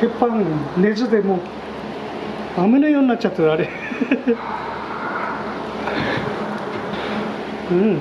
鉄板熱でもう雨のようになっちゃってるあれうん。